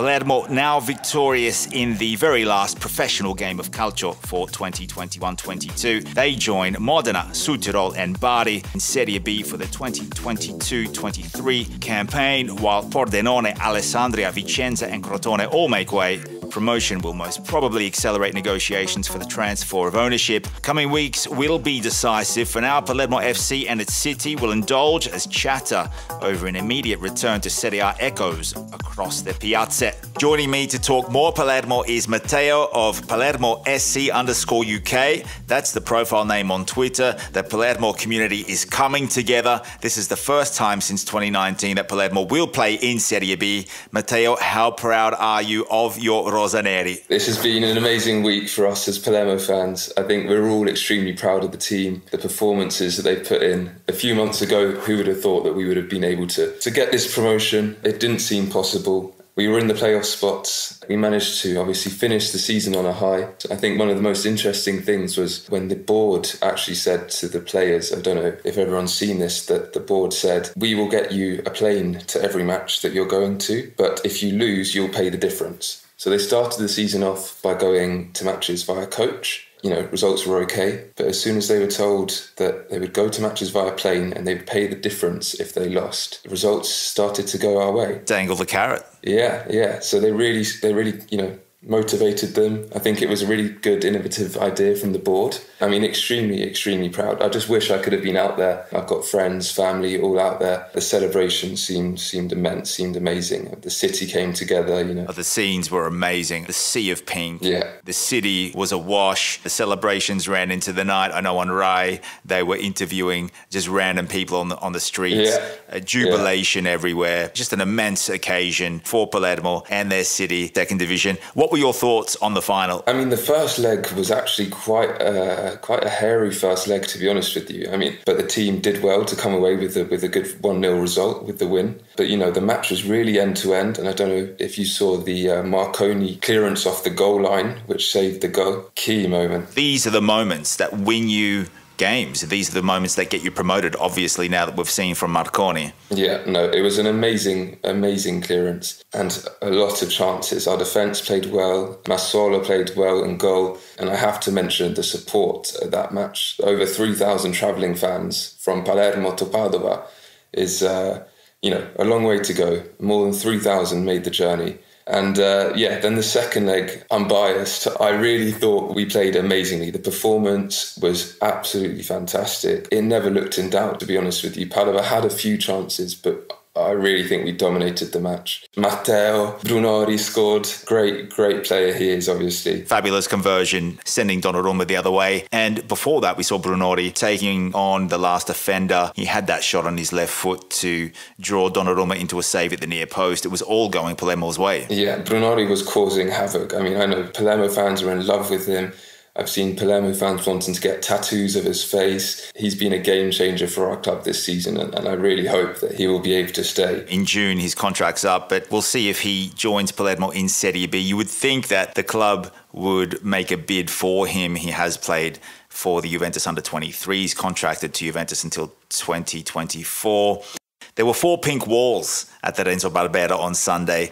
Palermo now victorious in the very last professional game of calcio for 2021-22. They join Modena, Südtirol and Bari in Serie B for the 2022-23 campaign, while Pordenone, Alessandria, Vicenza and Crotone all make way. Promotion will most probably accelerate negotiations for the transfer of ownership. Coming weeks will be decisive. For now, Palermo FC and its city will indulge as chatter over an immediate return to Serie A echoes across the piazza. Joining me to talk more Palermo is Matteo of Palermo SC_UK. That's the profile name on Twitter. The Palermo community is coming together. This is the first time since 2019 that Palermo will play in Serie B. Matteo, how proud are you of your Rosaneri? This has been an amazing week for us as Palermo fans. I think we're all extremely proud of the team, the performances that they've put in. A few months ago, who would have thought that we would have been able to get this promotion? It didn't seem possible. We were in the playoff spots. We managed to obviously finish the season on a high. I think one of the most interesting things was when the board actually said to the players, I don't know if everyone's seen this, that the board said, we will get you a plane to every match that you're going to, but if you lose, you'll pay the difference. So they started the season off by going to matches via coach. You know, results were okay, but as soon as they were told that they would go to matches via plane and they would pay the difference if they lost, the results started to go our way. Dangle the carrot. Yeah. So they really, you know, motivated them. I think it was a really good, innovative idea from the board. I mean, extremely, extremely proud. I just wish I could have been out there. I've got friends, family, all out there. The celebration seemed immense, seemed amazing. The city came together, you know. Oh, the scenes were amazing. The sea of pink. Yeah. The city was awash. The celebrations ran into the night. I know on Rai, they were interviewing just random people on the streets. Yeah. Jubilation everywhere. Just an immense occasion for Palermo and their city, second division. What were your thoughts on the final? I mean, the first leg was actually quite a hairy first leg, to be honest with you. I mean, but the team did well to come away with a good 1-0 result with the win. But, you know, the match was really end-to-end, and I don't know if you saw the Marconi clearance off the goal line, which saved the goal. Key moment. These are the moments that win you games. These are the moments that get you promoted, obviously, now that we've seen from Marconi. Yeah, no, it was an amazing, amazing clearance and a lot of chances. Our defence played well, Masola played well in goal, and I have to mention the support at that match. Over 3,000 travelling fans from Palermo to Padova is, you know, a long way to go. More than 3,000 made the journey. And then the second leg, I'm biased. I really thought we played amazingly. The performance was absolutely fantastic. It never looked in doubt, to be honest with you. Padova had a few chances, but I really think we dominated the match. Matteo, Brunori scored. Great, great player he is, obviously. Fabulous conversion, sending Donnarumma the other way. And before that, we saw Brunori taking on the last defender. He had that shot on his left foot to draw Donnarumma into a save at the near post. It was all going Palermo's way. Yeah, Brunori was causing havoc. I mean, I know Palermo fans are in love with him. I've seen Palermo fans wanting to get tattoos of his face. He's been a game changer for our club this season, and I really hope that he will be able to stay. In June, his contract's up, but we'll see if he joins Palermo in Serie B. You would think that the club would make a bid for him. He has played for the Juventus under-23s, contracted to Juventus until 2024. There were 4 pink walls at the Renzo Barbera on Sunday.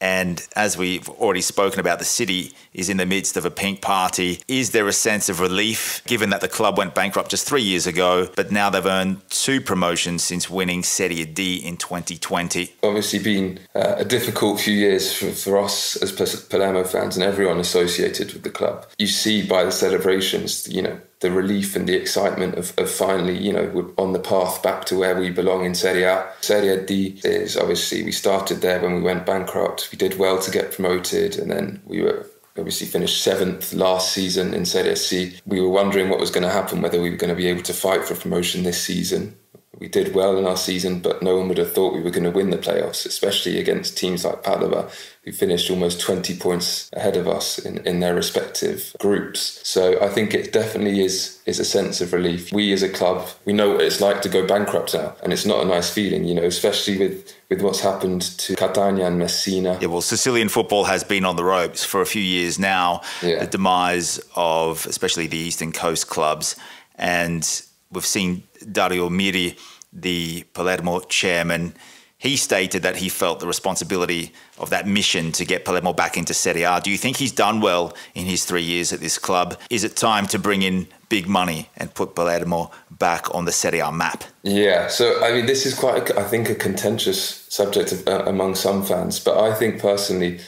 And as we've already spoken about, the city is in the midst of a pink party. Is there a sense of relief, given that the club went bankrupt just 3 years ago, but now they've earned 2 promotions since winning Serie D in 2020? Obviously been a difficult few years for us as Palermo fans and everyone associated with the club. You see by the celebrations, you know, the relief and the excitement of finally, you know, we're on the path back to where we belong in Serie A. Serie D is obviously, we started there when we went bankrupt. We did well to get promoted, and then we were obviously finished 7th last season in Serie C. We were wondering what was going to happen, whether we were going to be able to fight for promotion this season. We did well in our season, but no one would have thought we were going to win the playoffs, especially against teams like Padova, who finished almost 20 points ahead of us in their respective groups. So I think it definitely is a sense of relief. We as a club, we know what it's like to go bankrupt now, and it's not a nice feeling, you know, especially with what's happened to Catania and Messina. Yeah, well, Sicilian football has been on the ropes for a few years now. Yeah. The demise of especially the Eastern Coast clubs, and we've seen Dario Mirri, the Palermo chairman, He stated that he felt the responsibility of that mission to get Palermo back into Serie A. Do you think he's done well in his 3 years at this club? Is it time to bring in big money and put Palermo back on the Serie A map? Yeah, so I mean, this is quite, I think, a contentious subject among some fans. But I think personally,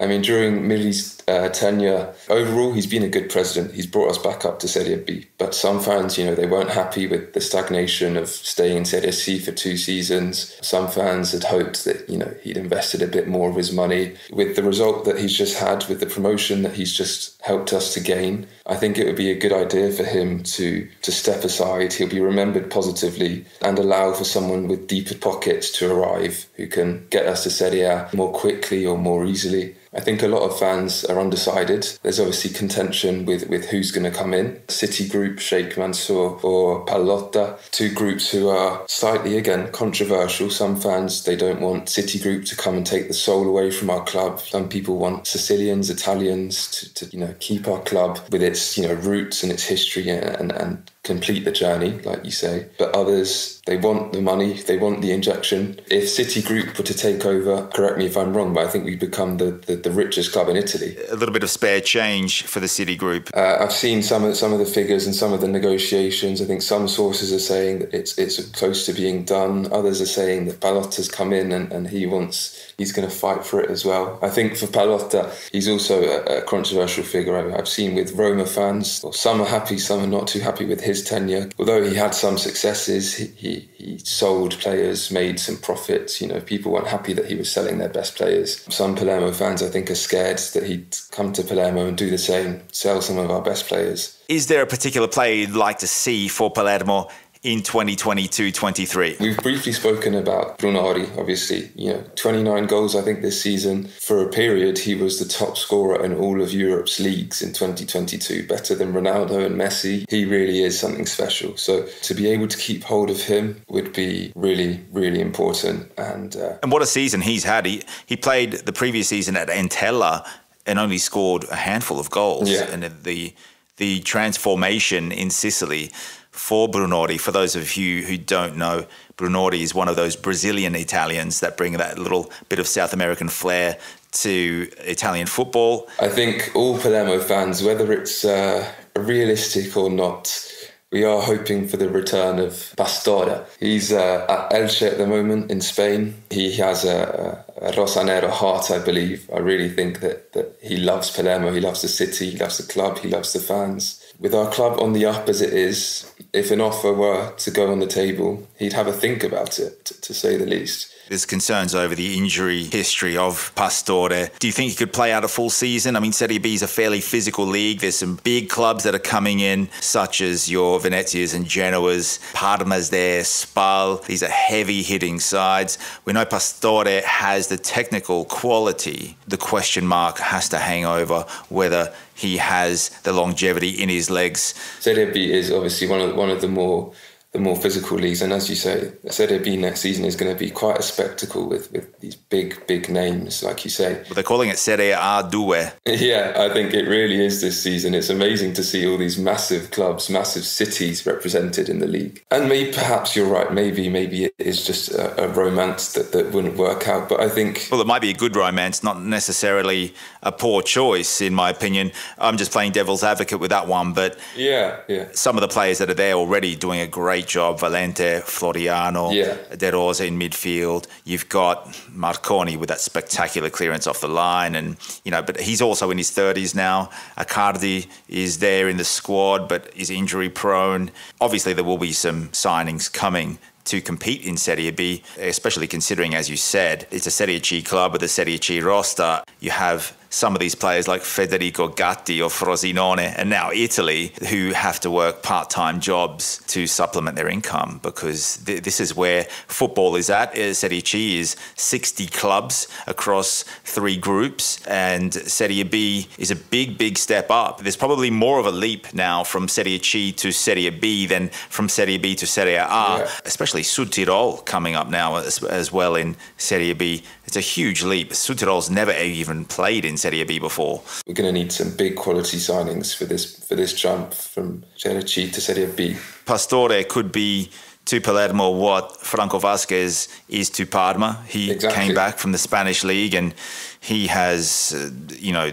I mean, during Mirri's tenure, overall, he's been a good president. He's brought us back up to Serie B. But some fans, you know, they weren't happy with the stagnation of staying in Serie C for 2 seasons. Some fans had hoped that, you know, he'd invested a bit more of his money. With the result that he's just had, with the promotion that he's just helped us to gain, I think it would be a good idea for him to step aside. He'll be remembered positively and allow for someone with deeper pockets to arrive who can get us to Serie A more quickly or more easily. I think a lot of fans are undecided. There's obviously contention with who's going to come in. City Group, Sheikh Mansour or Pallotta, two groups who are slightly, again, controversial. Some fans, they don't want City Group to come and take the soul away from our club. Some people want Sicilians, Italians to you know, keep our club with its, you know, roots and its history and complete the journey, like you say. But others, they want the money, they want the injection. If City Group were to take over, correct me if I'm wrong, but I think we'd become the richest club in Italy. A little bit of spare change for the City Group. I've seen some of the figures and some of the negotiations. I think some sources are saying that it's close to being done. Others are saying that Pallotta's come in and he's going to fight for it as well. I think for Pallotta, he's also a controversial figure. I've seen with Roma fans, well, some are happy, some are not too happy with his tenure. Although he had some successes, he sold players, made some profits. You know, people weren't happy that he was selling their best players. Some Palermo fans, I think, are scared that he'd come to Palermo and do the same, sell some of our best players. Is there a particular player you'd like to see for Palermo in 2022-23? We've briefly spoken about Brunori, obviously. You know, 29 goals, I think, this season. For a period, he was the top scorer in all of Europe's leagues in 2022, better than Ronaldo and Messi. He really is something special. So to be able to keep hold of him would be really, really important. And what a season he's had. He played the previous season at Entella and only scored a handful of goals. Yeah. And the transformation in Sicily for Brunori, for those of you who don't know, Brunori is one of those Brazilian Italians that bring that little bit of South American flair to Italian football. I think all Palermo fans, whether it's realistic or not, we are hoping for the return of Pastore. He's at Elche at the moment in Spain. He has a Rosanero heart, I believe. I really think that he loves Palermo. He loves the city, he loves the club, he loves the fans. With our club on the up as it is, if an offer were to go on the table, he'd have a think about it, to say the least. There's concerns over the injury history of Pastore. Do you think he could play out a full season? I mean, Serie B is a fairly physical league. There's some big clubs that are coming in, such as your Venezias and Genoas, Parma's there, Spal. These are heavy-hitting sides. We know Pastore has the technical quality. The question mark has to hang over whether he has the longevity in his legs. Serie B is obviously one of the more physical leagues, and as you say, Serie B next season is going to be quite a spectacle with these big names, like you say. But they're calling it Serie A2. Yeah, I think it really is this season. It's amazing to see all these massive clubs, massive cities represented in the league. And maybe, perhaps you're right, maybe it is just a romance that wouldn't work out, but I think... Well, it might be a good romance, not necessarily a poor choice, in my opinion. I'm just playing devil's advocate with that one, but yeah. Some of the players that are there already doing a great job, Valente, Floriano, De Rosa in midfield. You've got Marconi with that spectacular clearance off the line, and you know, but he's also in his 30s now. Accardi is there in the squad, but is injury prone. Obviously, there will be some signings coming to compete in Serie B, especially considering, as you said, it's a Serie C club with a Serie C roster. You have some of these players like Federico Gatti or Frosinone, and now Italy, who have to work part-time jobs to supplement their income, because this is where football is at. Serie C is 60 clubs across 3 groups, and Serie B is a big step up. There's probably more of a leap now from Serie C to Serie B than from Serie B to Serie A, especially Südtirol coming up now as well in Serie B. It's a huge leap. Südtirol's never even played in Serie B before. We're going to need some big quality signings for this jump from Serie C to Serie B. Pastore could be to Palermo what Franco Vázquez is to Parma. He came back from the Spanish league and he has, you know,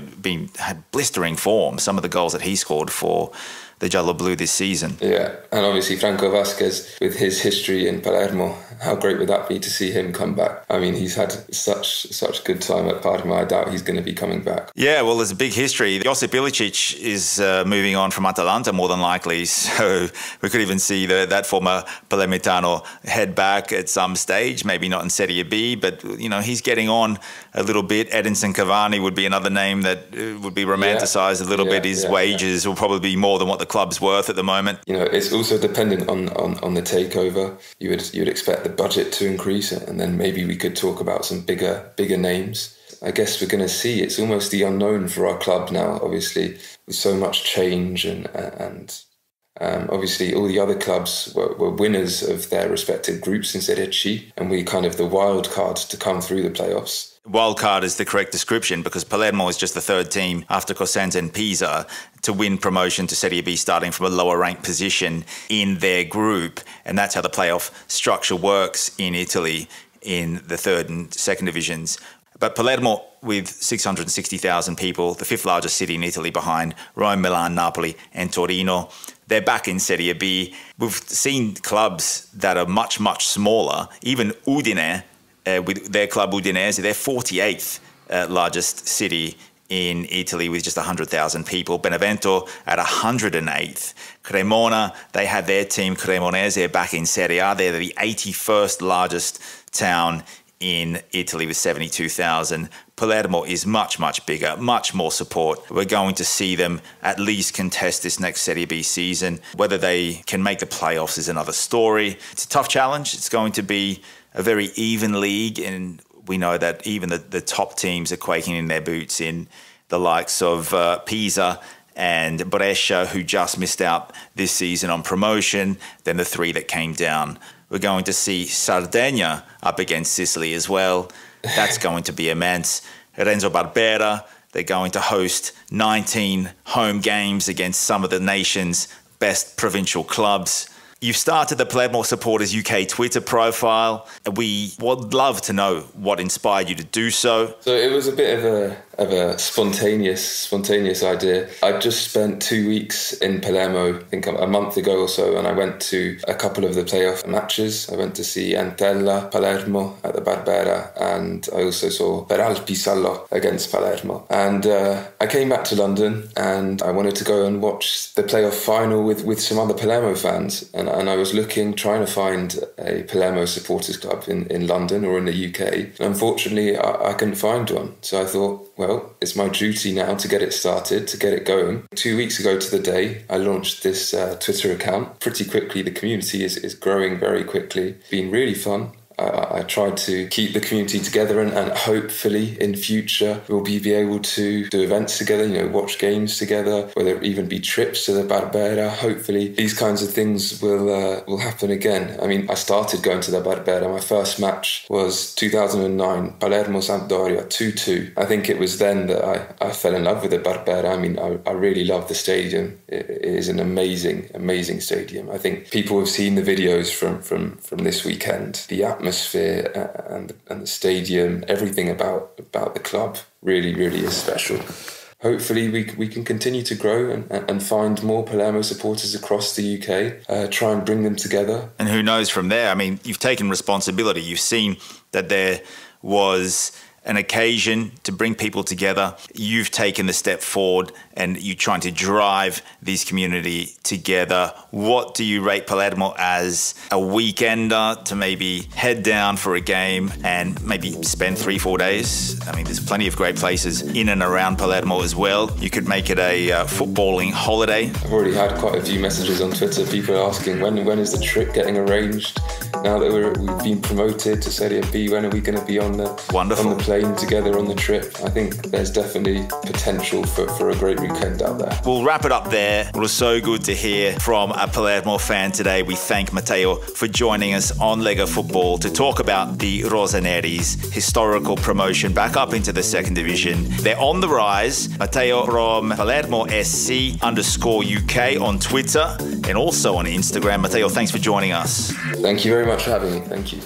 had blistering form. Some of the goals that he scored for the Giallo-Blu this season. Yeah, and obviously Franco Vázquez, with his history in Palermo, how great would that be to see him come back? I mean, he's had such good time at Parma. I doubt he's going to be coming back. Yeah, well, there's a big history. Josip Ilicic is moving on from Atalanta more than likely, so we could even see that former Palermitano head back at some stage, maybe not in Serie B, but, you know, he's getting on a little bit. Edinson Cavani would be another name that would be romanticised a little bit. His wages will probably be more than what the club's worth at the moment. You know, it's also dependent on the takeover. You would expect the budget to increase, and then maybe we could talk about some bigger names. I guess we're going to see. It's almost the unknown for our club now, obviously, with so much change and obviously all the other clubs were winners of their respective groups in Serie C, and we're kind of the wild cards to come through the playoffs. Wild card is the correct description, because Palermo is just the third team after Cosenza and Pisa to win promotion to Serie B, starting from a lower ranked position in their group. And that's how the playoff structure works in Italy in the third and second divisions. But Palermo, with 660,000 people, the fifth largest city in Italy behind Rome, Milan, Napoli and Torino, they're back in Serie B. We've seen clubs that are much, much smaller, even Udine, with their club Udinese, their 48th largest city in Italy with just 100,000 people. Benevento at 108th. Cremona, they had their team Cremonese back in Serie A. They're the 81st largest town in Italy with 72,000. Palermo is much, much bigger, much more support. We're going to see them at least contest this next Serie B season. Whether they can make the playoffs is another story. It's a tough challenge. It's going to be a very even league, and we know that even the top teams are quaking in their boots in the likes of Pisa and Brescia, who just missed out this season on promotion, then the three that came down. We're going to see Sardinia up against Sicily as well. That's going to be immense. Renzo Barbera, they're going to host 19 home games against some of the nation's best provincial clubs. You've started the Palermo Supporters UK Twitter profile. We would love to know what inspired you to do so. So it was a bit of a spontaneous idea. I just spent 2 weeks in Palermo, I think a month ago or so, and I went to a couple of the playoff matches. I went to see Antella, Palermo at the Barbera, and I also saw Beralpi Salò against Palermo. And I came back to London and I wanted to go and watch the playoff final with some other Palermo fans. And I was trying to find a Palermo supporters club in London or in the UK. And unfortunately, I couldn't find one. So I thought, well, it's my duty now to get it started, to get it going. 2 weeks ago to the day, I launched this Twitter account. Pretty quickly, the community is growing very quickly. It's been really fun. I tried to keep the community together and hopefully in future we'll be able to do events together, you know, watch games together, whether it even be trips to the Barbera. Hopefully these kinds of things will happen again. I mean, I started going to the Barbera. My first match was 2009, Palermo-Sampdoria, 2-2. I think it was then that I fell in love with the Barbera. I mean, I really love the stadium. It is an amazing, amazing stadium. I think people have seen the videos from this weekend. The atmosphere and the stadium, everything about the club really is special. Hopefully we can continue to grow and find more Palermo supporters across the UK, try and bring them together. And who knows from there? I mean, you've taken responsibility. You've seen that there was an occasion to bring people together. You've taken the step forward and you're trying to drive this community together. What do you rate Palermo as a weekender to maybe head down for a game and maybe spend 3-4 days? I mean, there's plenty of great places in and around Palermo as well. You could make it a footballing holiday. I've already had quite a few messages on Twitter, people asking when is the trip getting arranged? Now that we've been promoted to Serie B, when are we going to be on the plane? playing together on the trip. I think there's definitely potential for a great weekend out there. We'll wrap it up there. It was so good to hear from a Palermo fan today. We thank Matteo for joining us on Lega Football to talk about the Rosaneri's historical promotion back up into the second division. They're on the rise. Matteo from PalermoSC_UK on Twitter and also on Instagram. Matteo, thanks for joining us. Thank you very much for having me. Thank you.